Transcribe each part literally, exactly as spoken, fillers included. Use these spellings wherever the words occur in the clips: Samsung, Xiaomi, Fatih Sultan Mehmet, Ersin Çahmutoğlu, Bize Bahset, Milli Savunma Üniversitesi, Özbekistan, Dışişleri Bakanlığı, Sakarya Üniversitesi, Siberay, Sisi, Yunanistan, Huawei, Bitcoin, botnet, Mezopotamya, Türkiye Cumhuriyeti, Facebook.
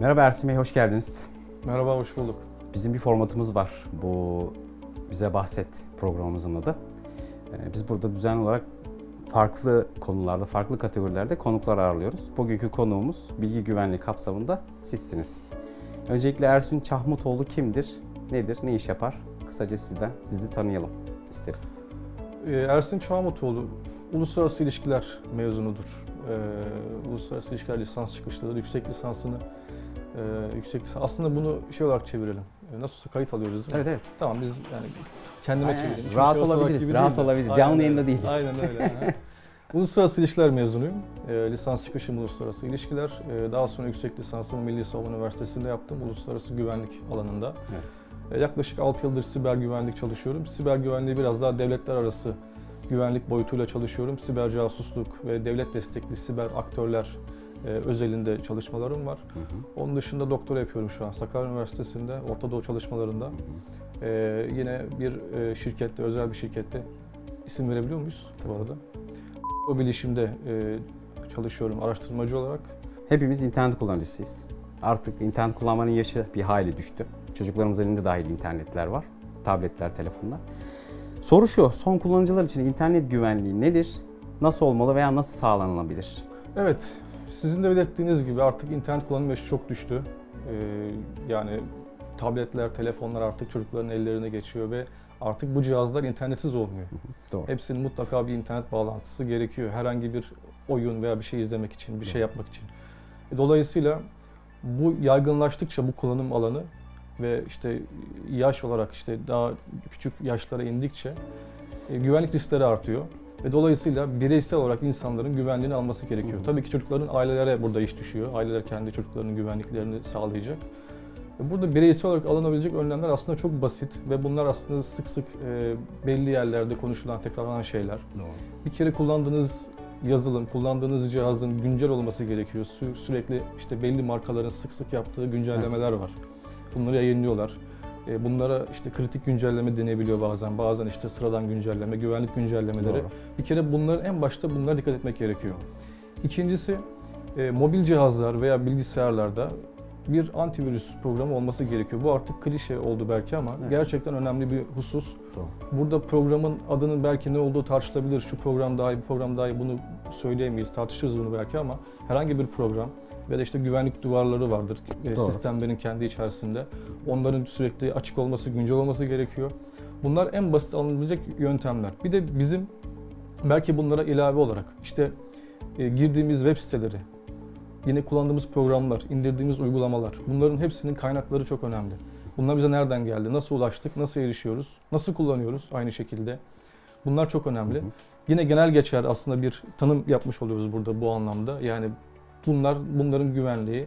Merhaba Ersin Bey, hoş geldiniz. Merhaba, hoş bulduk. Bizim bir formatımız var. Bu Bize Bahset programımızın adı. Biz burada düzenli olarak farklı konularda, farklı kategorilerde konuklar ağırlıyoruz. Bugünkü konuğumuz bilgi güvenliği kapsamında sizsiniz. Öncelikle Ersin Çahmutoğlu kimdir, nedir, ne iş yapar? Kısaca sizden, sizi tanıyalım isteriz. Ersin Çahmutoğlu uluslararası ilişkiler mezunudur. Ee, uluslararası ilişkiler lisans çıkışlıdır. Yüksek lisansını e, yüksek lisans. Aslında bunu şey olarak çevirelim. Nasılsa kayıt alıyoruz değil mi? Evet, evet. Tamam, biz yani kendime aynen, çevirelim. Rahat şey olabiliriz, rahat olabiliriz. Canlı yayında değiliz. Aynen öyle. Uluslararası ilişkiler mezunuyum. E, lisans çıkışım uluslararası ilişkiler. E, daha sonra yüksek lisansımı Milli Savunma Üniversitesi'nde yaptım. Uluslararası güvenlik alanında. Evet. Yaklaşık altı yıldır siber güvenlik çalışıyorum. Siber güvenliği biraz daha devletler arası güvenlik boyutuyla çalışıyorum. Siber casusluk ve devlet destekli siber aktörler e, özelinde çalışmalarım var. Hı hı. Onun dışında doktora yapıyorum şu an Sakarya Üniversitesi'nde, Orta Doğu çalışmalarında. Hı hı. E, yine bir e, şirkette, özel bir şirkette isim verebiliyor muyuz bu arada? O bilişimde e, çalışıyorum araştırmacı olarak. Hepimiz internet kullanıcısıyız. Artık internet kullanmanın yaşı bir hayli düştü. Çocuklarımızın elinde dahil internetler var. Tabletler, telefonlar. Soru şu, son kullanıcılar için internet güvenliği nedir? Nasıl olmalı veya nasıl sağlanılabilir? Evet, sizin de belirttiğiniz gibi artık internet kullanım yaşı çok düştü. Ee, yani tabletler, telefonlar artık çocukların ellerine geçiyor ve artık bu cihazlar internetsiz olmuyor. Doğru. Hepsinin mutlaka bir internet bağlantısı gerekiyor. Herhangi bir oyun veya bir şey izlemek için, bir şey yapmak için. Dolayısıyla bu yaygınlaştıkça bu kullanım alanı ve işte yaş olarak işte daha küçük yaşlara indikçe e, güvenlik riskleri artıyor ve dolayısıyla bireysel olarak insanların güvenliğini alması gerekiyor. Hı hı. Tabii ki çocukların ailelere burada iş düşüyor. Aileler kendi çocuklarının güvenliklerini sağlayacak. Burada bireysel olarak alınabilecek önlemler aslında çok basit ve bunlar aslında sık sık e, belli yerlerde konuşulan, tekrarlanan şeyler. Doğru. Bir kere kullandığınız yazılım, kullandığınız cihazın güncel olması gerekiyor. Sü sürekli işte belli markaların sık sık yaptığı güncellemeler var. Bunları yayınlıyorlar. Bunlara işte kritik güncelleme denebiliyor bazen. Bazen işte sıradan güncelleme, güvenlik güncellemeleri. Doğru. Bir kere bunların en başta bunlara dikkat etmek gerekiyor. İkincisi, mobil cihazlar veya bilgisayarlarda bir antivirüs programı olması gerekiyor. Bu artık klişe oldu belki ama evet, gerçekten önemli bir husus. Doğru. Burada programın adının belki ne olduğu tartışılabilir. Şu program daha iyi, bu program daha iyi, bunu söyleyemeyiz, tartışırız bunu belki ama herhangi bir program ve de işte güvenlik duvarları vardır. Doğru. Sistemlerin kendi içerisinde. Onların sürekli açık olması, güncel olması gerekiyor. Bunlar en basit alınabilecek yöntemler. Bir de bizim belki bunlara ilave olarak işte girdiğimiz web siteleri, yine kullandığımız programlar, indirdiğimiz uygulamalar, bunların hepsinin kaynakları çok önemli. Bunlar bize nereden geldi, nasıl ulaştık, nasıl erişiyoruz, nasıl kullanıyoruz aynı şekilde. Bunlar çok önemli. Yine genel geçer aslında bir tanım yapmış oluyoruz burada bu anlamda. Yani bunlar, bunların güvenliği,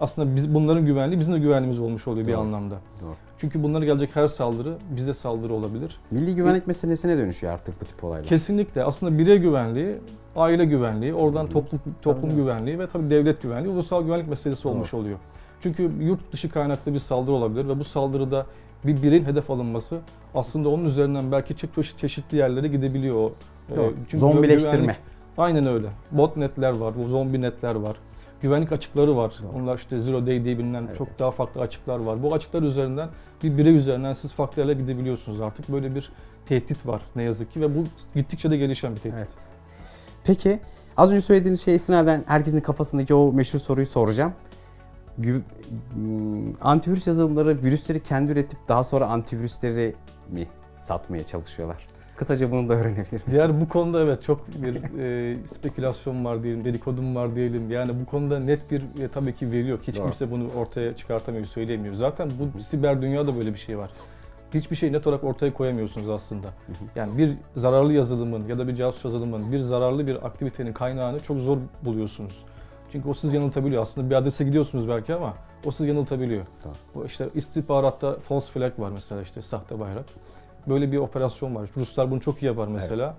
aslında biz, bunların güvenliği bizim de güvenliğimiz olmuş oluyor. Doğru. Bir anlamda. Doğru. Çünkü bunlara gelecek her saldırı bize saldırı olabilir. Milli güvenlik e, meselesine dönüşüyor artık bu tip olaylar. Kesinlikle. Aslında birey güvenliği, aile güvenliği, oradan Hı. toplum, toplum güvenliği ve tabii devlet güvenliği, ulusal güvenlik meselesi Doğru. olmuş oluyor. Çünkü yurt dışı kaynaklı bir saldırı olabilir ve bu saldırıda bir bireyin hedef alınması aslında onun üzerinden belki çeşitli yerlere gidebiliyor. O. Çünkü zombileştirme. Güvenlik, aynen öyle. Botnetler var, zombi netler var. Güvenlik açıkları var. Doğru. Onlar işte zero day diye bilinen evet, çok daha farklı açıklar var. Bu açıklar üzerinden, bir birey üzerinden siz farklı yerlere gidebiliyorsunuz artık. Böyle bir tehdit var ne yazık ki ve bu gittikçe de gelişen bir tehdit. Evet. Peki, az önce söylediğiniz şeye istinaden herkesin kafasındaki o meşhur soruyu soracağım. Antivirüs yazılımları virüsleri kendi üretip daha sonra antivirüsleri mi satmaya çalışıyorlar? Kısaca bunu da öğrenebilirim. Diğer bu konuda evet çok bir e, spekülasyon var diyelim, dedikodum var diyelim. Yani bu konuda net bir e, tabii ki veri yok. Hiç Doğru. kimse bunu ortaya çıkartamıyor, söyleyemiyor. Zaten bu siber dünyada böyle bir şey var. Hiçbir şey net olarak ortaya koyamıyorsunuz aslında. Yani bir zararlı yazılımın ya da bir casus yazılımın, bir zararlı bir aktivitenin kaynağını çok zor buluyorsunuz. Çünkü o sizi yanıltabiliyor. Aslında bir adrese gidiyorsunuz belki ama o sizi yanıltabiliyor. Doğru. İşte istihbaratta false flag var mesela, işte sahte bayrak. Böyle bir operasyon var. Ruslar bunu çok iyi yapar mesela.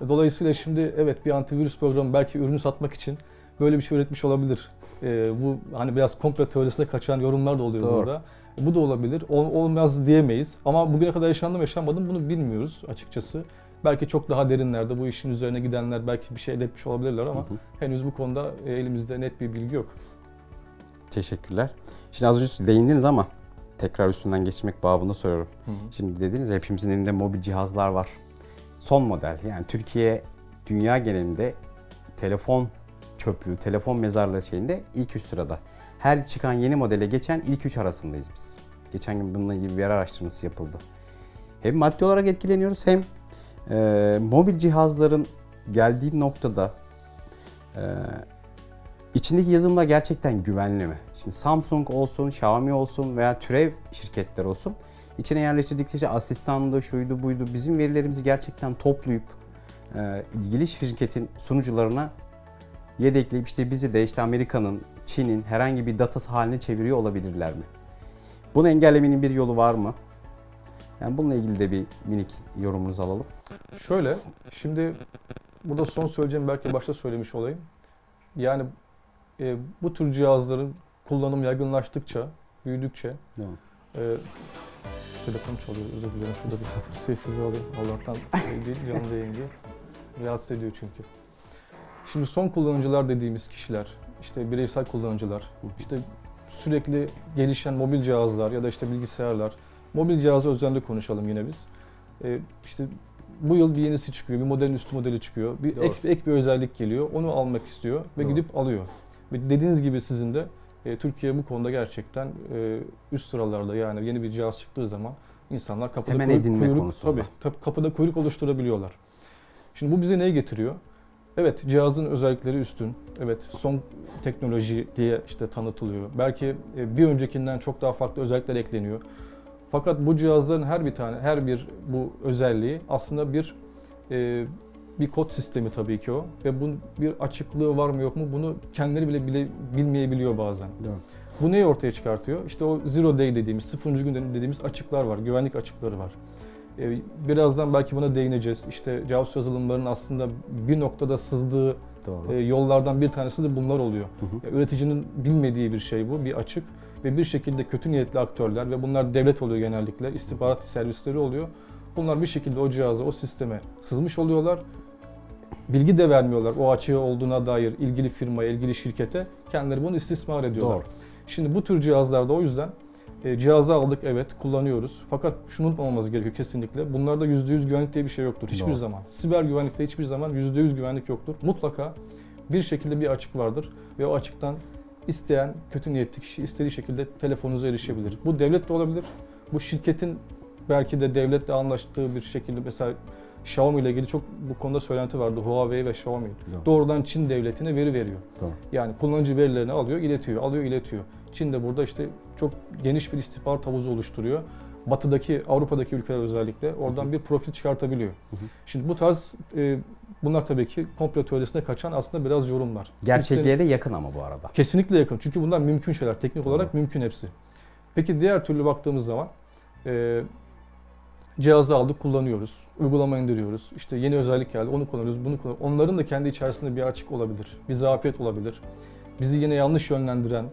Evet. Dolayısıyla şimdi evet bir antivirüs programı belki ürünü satmak için böyle bir şey üretmiş olabilir. Ee, bu hani biraz komplo teorisine kaçan yorumlar da oluyor Doğru. burada. Bu da olabilir. Ol, olmaz diyemeyiz. Ama bugüne kadar yaşandı mı yaşanmadı mı bunu bilmiyoruz açıkçası. Belki çok daha derinlerde bu işin üzerine gidenler belki bir şey elde etmiş olabilirler ama hı hı. henüz bu konuda elimizde net bir bilgi yok. Teşekkürler. Şimdi az önce değindiniz ama tekrar üstünden geçmek babında soruyorum. Hı hı. Şimdi dediniz ya, hepimizin elinde mobil cihazlar var. Son model, yani Türkiye, dünya genelinde telefon çöplüğü, telefon mezarlığı şeyinde ilk üç sırada. Her çıkan yeni modele geçen ilk üç arasındayız biz. Geçen gün bununla ilgili bir yer araştırması yapıldı. Hem maddi olarak etkileniyoruz, hem e, mobil cihazların geldiği noktada e, içindeki yazılımlar gerçekten güvenli mi? Şimdi Samsung olsun, Xiaomi olsun veya türev şirketler olsun, içine yerleştirdikleri işte asistandı, şuydu, buydu, bizim verilerimizi gerçekten toplayıp e, ilgili şirketin sunucularına yedekleyip işte bizi de işte Amerika'nın, Çin'in herhangi bir datası haline çeviriyor olabilirler mi? Bunu engellemenin bir yolu var mı? Yani bununla ilgili de bir minik yorumunuzu alalım. Şöyle, şimdi burada son söyleyeceğim, belki başta söylemiş olayım. Yani e, bu tür cihazların kullanımı yaygınlaştıkça, büyüdükçe... Evet. E, telefon çalıyor, özür dilerim. Şurada bir sessiz alayım. Allah'tan canlı yayıncı rahatsız ediyor çünkü. Şimdi son kullanıcılar dediğimiz kişiler, işte bireysel kullanıcılar, işte sürekli gelişen mobil cihazlar ya da işte bilgisayarlar. Mobil cihazı özellikle konuşalım yine biz. Ee, işte bu yıl bir yenisi çıkıyor, bir modelin üstü modeli çıkıyor, bir ek, ek bir özellik geliyor, onu almak istiyor ve Doğru. gidip alıyor. Ve dediğiniz gibi sizin de e, Türkiye bu konuda gerçekten e, üst sıralarda, yani yeni bir cihaz çıktığı zaman insanlar kapıda Hemen kuyruk, kuyruk tabii, tabii kapıda kuyruk oluşturabiliyorlar. Şimdi bu bize neyi getiriyor? Evet, cihazın özellikleri üstün. Evet, son teknoloji diye işte tanıtılıyor. Belki bir öncekinden çok daha farklı özellikler ekleniyor. Fakat bu cihazların her bir tane, her bir bu özelliği aslında bir e, bir kod sistemi tabii ki o. Ve bunun bir açıklığı var mı yok mu, bunu kendileri bile, bile bilmeyebiliyor bazen. Evet. Bu neyi ortaya çıkartıyor? İşte o zero day dediğimiz, sıfırıncı gün dediğimiz açıklar var, güvenlik açıkları var. Birazdan belki buna değineceğiz. İşte casus yazılımlarının aslında bir noktada sızdığı Doğru. yollardan bir tanesi de bunlar oluyor. Hı hı. Üreticinin bilmediği bir şey bu, bir açık ve bir şekilde kötü niyetli aktörler ve bunlar devlet oluyor genellikle, istihbarat servisleri oluyor. Bunlar bir şekilde o cihaza, o sisteme sızmış oluyorlar. Bilgi de vermiyorlar o açığı olduğuna dair ilgili firmaya, ilgili şirkete. Kendileri bunu istismar ediyorlar. Doğru. Şimdi bu tür cihazlarda o yüzden cihazı aldık, evet, kullanıyoruz. Fakat şunu unutmamamız gerekiyor kesinlikle. Bunlarda yüzde yüz güvenlik diye bir şey yoktur. Hiçbir Doğru. zaman. Siber güvenlikte hiçbir zaman yüzde yüz güvenlik yoktur. Mutlaka bir şekilde bir açık vardır. Ve o açıktan isteyen kötü niyetli kişi istediği şekilde telefonunuza erişebilir. Bu devlet de olabilir. Bu şirketin belki de devletle anlaştığı bir şekilde, mesela Xiaomi ile ilgili çok bu konuda söylenti vardı. Huawei ve Xiaomi. Doğru. Doğrudan Çin devletine veri veriyor. Doğru. Yani kullanıcı verilerini alıyor, iletiyor, alıyor, iletiyor. Çin de burada işte çok geniş bir istihbarat havuzu oluşturuyor. Batıdaki, Avrupa'daki ülkeler özellikle oradan Hı -hı. bir profil çıkartabiliyor. Hı -hı. Şimdi bu tarz, e, bunlar tabii ki komplo teorisine kaçan aslında biraz yorumlar. Gerçekliğe de yakın ama bu arada. Kesinlikle yakın. Çünkü bunlar mümkün şeyler. Teknik Hı -hı. olarak mümkün hepsi. Peki diğer türlü baktığımız zaman e, cihazı aldık, kullanıyoruz. Uygulama indiriyoruz. İşte yeni özellik geldi, onu kullanıyoruz, bunu kullanıyoruz. Onların da kendi içerisinde bir açık olabilir. Bir zafiyet olabilir. Bizi yine yanlış yönlendiren,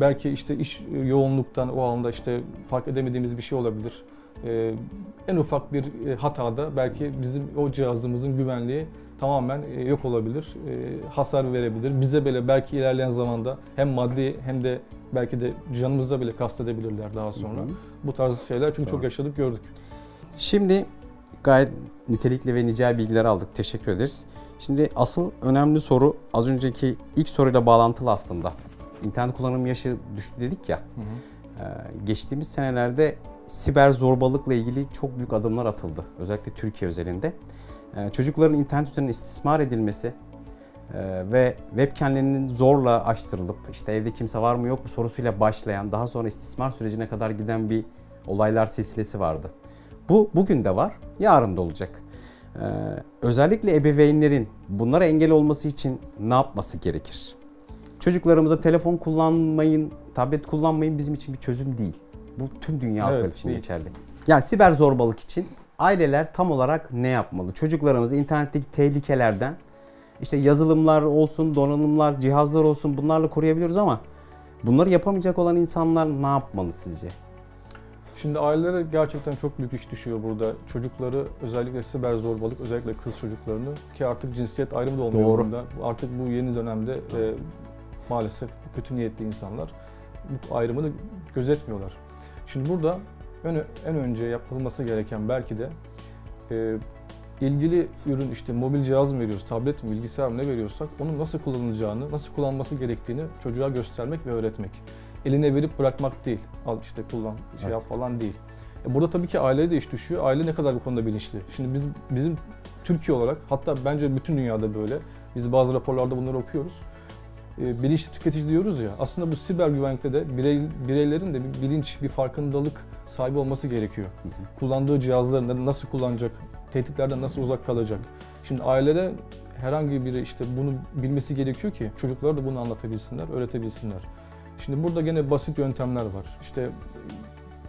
belki işte iş yoğunluktan o anda işte fark edemediğimiz bir şey olabilir. Ee, en ufak bir hatada belki bizim o cihazımızın güvenliği tamamen yok olabilir, ee, hasar verebilir. Bize bile belki ilerleyen zamanda hem maddi hem de belki de canımıza bile kastedebilirler daha sonra. Hı hı. Bu tarz şeyler çünkü Tamam. çok yaşadık, gördük. Şimdi gayet nitelikli ve nicel bilgiler aldık. Teşekkür ederiz. Şimdi asıl önemli soru, az önceki ilk soruyla bağlantılı aslında. İnternet kullanım yaşı düştü dedik ya, hı hı. geçtiğimiz senelerde siber zorbalıkla ilgili çok büyük adımlar atıldı. Özellikle Türkiye özelinde. Çocukların internet üzerinden istismar edilmesi ve webcamlerinin zorla açtırılıp işte evde kimse var mı yok mu sorusuyla başlayan, daha sonra istismar sürecine kadar giden bir olaylar silsilesi vardı. Bu bugün de var, yarın da olacak. Özellikle ebeveynlerin bunlara engel olması için ne yapması gerekir? Çocuklarımıza telefon kullanmayın, tablet kullanmayın bizim için bir çözüm değil. Bu tüm dünya halkları evet, için değil. geçerli. Yani siber zorbalık için aileler tam olarak ne yapmalı? Çocuklarımız internetteki tehlikelerden, işte yazılımlar olsun, donanımlar, cihazlar olsun, bunlarla koruyabiliyoruz ama bunları yapamayacak olan insanlar ne yapmalı sizce? Şimdi ailelere gerçekten çok büyük iş düşüyor burada. Çocukları, özellikle siber zorbalık, özellikle kız çocuklarını, ki artık cinsiyet ayrımı da olmuyor. Doğru. Artık bu yeni dönemde... E, maalesef kötü niyetli insanlar bu ayrımını gözetmiyorlar. Şimdi burada en önce yapılması gereken belki de e, ilgili ürün, işte mobil cihaz mı veriyoruz, tablet mi, bilgisayar mı, ne veriyorsak onun nasıl kullanılacağını, nasıl kullanması gerektiğini çocuğa göstermek ve öğretmek. Eline verip bırakmak değil, al işte kullan, şey yap falan değil. E, burada tabii ki aileye de iş düşüyor. Aile ne kadar bu konuda bilinçli? Şimdi biz bizim Türkiye olarak, hatta bence bütün dünyada böyle, biz bazı raporlarda bunları okuyoruz. E, bilinçli tüketici diyoruz ya, aslında bu siber güvenlikte de birey, bireylerin de bir bilinç, bir farkındalık sahibi olması gerekiyor. Hı hı. Kullandığı cihazları nasıl kullanacak, tehditlerden nasıl uzak kalacak. Şimdi ailede herhangi biri işte bunu bilmesi gerekiyor ki çocuklara da bunu anlatabilsinler, öğretebilsinler. Şimdi burada gene basit yöntemler var. İşte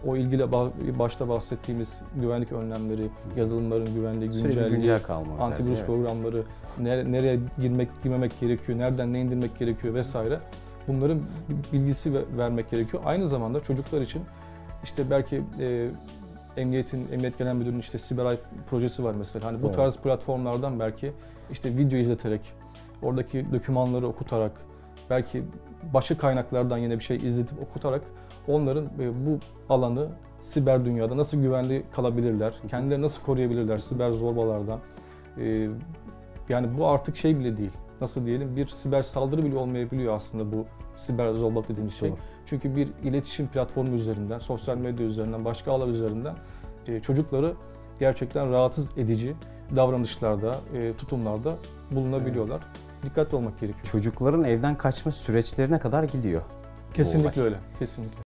o ilgili başta bahsettiğimiz güvenlik önlemleri, yazılımların güvenliği, güncelliği, güncel antivirüs evet. programları, nereye girmek, girmemek gerekiyor, nereden ne indirmek gerekiyor vesaire. Bunların bilgisi vermek gerekiyor. Aynı zamanda çocuklar için işte belki e, Emniyetin, Emniyet Genel Müdürü'nün işte Siberay projesi var mesela. Hani bu evet. tarz platformlardan belki işte video izleterek, oradaki dokümanları okutarak, belki başka kaynaklardan yine bir şey izletip okutarak onların bu alanı siber dünyada nasıl güvenli kalabilirler, kendileri nasıl koruyabilirler siber zorbalardan. Yani bu artık şey bile değil, nasıl diyelim, bir siber saldırı bile olmayabiliyor aslında bu siber zorbalık dediğimiz şey. Doğru. Çünkü bir iletişim platformu üzerinden, sosyal medya üzerinden, başka ağlar üzerinden e, çocukları gerçekten rahatsız edici davranışlarda, e, tutumlarda bulunabiliyorlar. Evet. Dikkatli olmak gerekiyor. Çocukların evden kaçma süreçlerine kadar gidiyor. Kesinlikle öyle, kesinlikle.